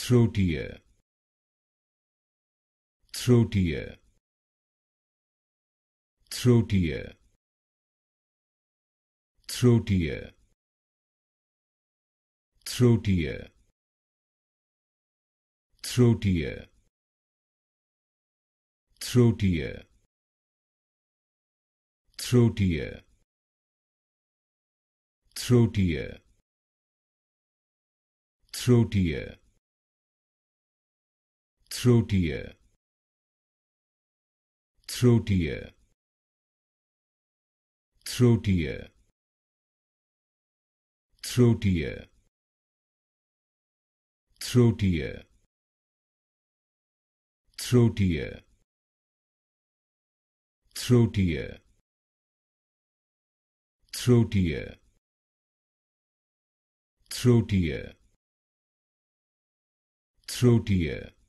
throatier, throatier, throatier, throatier, throatier, throatier, throatier, throatier, throatier, throatier, throatier, throatier, throatier, throatier, throatier, throatier, throatier, throatier, throatier, throatier,